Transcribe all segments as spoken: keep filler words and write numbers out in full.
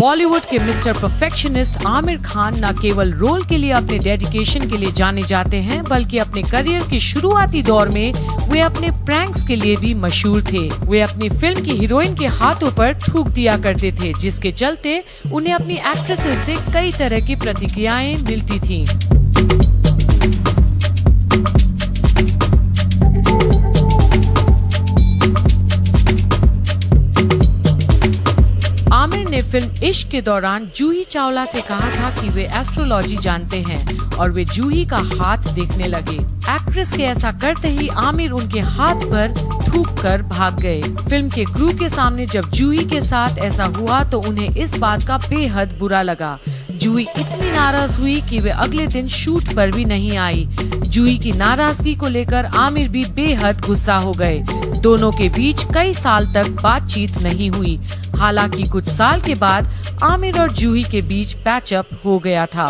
बॉलीवुड के mister perfectionist Aamir Khan न केवल रोल के लिए अपने डेडिकेशन के लिए जाने जाते हैं, बल्कि अपने करियर के शुरुआती दौर में वे अपने प्रैंक्स के लिए भी मशहूर थे। वे अपनी फिल्म की हीरोइन के हाथों पर थूक दिया करते थे, जिसके चलते उन्हें अपनी एक्ट्रेसेस से कई तरह की प्रतिक्रियाएं मिलती थीं। आमिर ने फिल्म इश्क के दौरान जूही चावला से कहा था कि वे एस्ट्रोलॉजी जानते हैं और वे जूही का हाथ देखने लगे। एक्ट्रेस के ऐसा करते ही आमिर उनके हाथ पर थूक कर भाग गए। फिल्म के क्रू के सामने जब जूही के साथ ऐसा हुआ तो उन्हें इस बात का बेहद बुरा लगा। जूही इतनी नाराज हुई कि वे अगले दिन शूट पर भी नहीं आई। जूही की नाराजगी को लेकर आमिर भी बेहद गुस्सा हो गए। दोनों के बीच कई साल तक बातचीत नहीं हुई। हालांकि कुछ साल के बाद आमिर और जूही के बीच पैचअप हो गया था।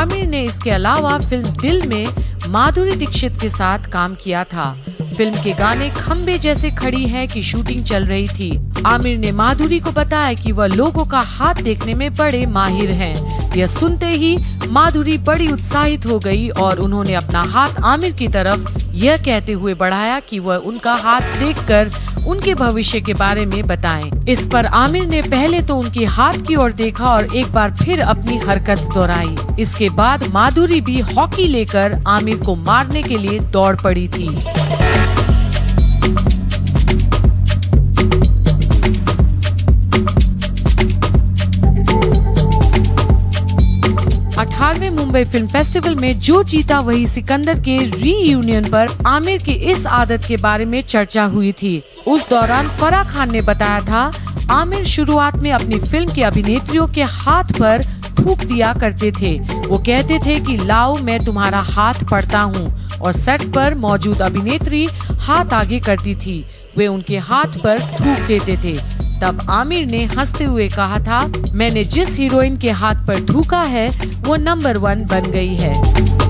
आमिर ने इसके अलावा फिल्म दिल में माधुरी दीक्षित के साथ काम किया था। फिल्म के गाने खंबे जैसे खड़ी है की शूटिंग चल रही थी। आमिर ने माधुरी को बताया कि वह लोगों का हाथ देखने में बड़े माहिर हैं। यह सुनते ही माधुरी बड़ी उत्साहित हो गई और उन्होंने अपना हाथ आमिर की तरफ यह कहते हुए बढ़ाया कि वह उनका हाथ देखकर उनके भविष्य के बारे में बताएं। इस पर आमिर ने पहले तो उनके हाथ की ओर देखा और एक बार फिर अपनी हरकत दोहराई। इसके बाद माधुरी भी हॉकी लेकर आमिर को मारने के लिए दौड़ पड़ी थी। अठारहवें मुंबई फिल्म फेस्टिवल में जो जीता वही सिकंदर के रीयूनियन पर आमिर की इस आदत के बारे में चर्चा हुई थी। उस दौरान फराह खान ने बताया था, आमिर शुरुआत में अपनी फिल्म की अभिनेत्रियों के हाथ पर थूक दिया करते थे। वो कहते थे कि लाओ मैं तुम्हारा हाथ पढ़ता हूँ, और सेट पर मौजूद अभिनेत्री हाथ आगे करती थी, वे उनके हाथ पर थूक देते थे। तब आमिर ने हंसते हुए कहा था, मैंने जिस हीरोइन के हाथ पर थूका है वो नंबर वन बन गई है।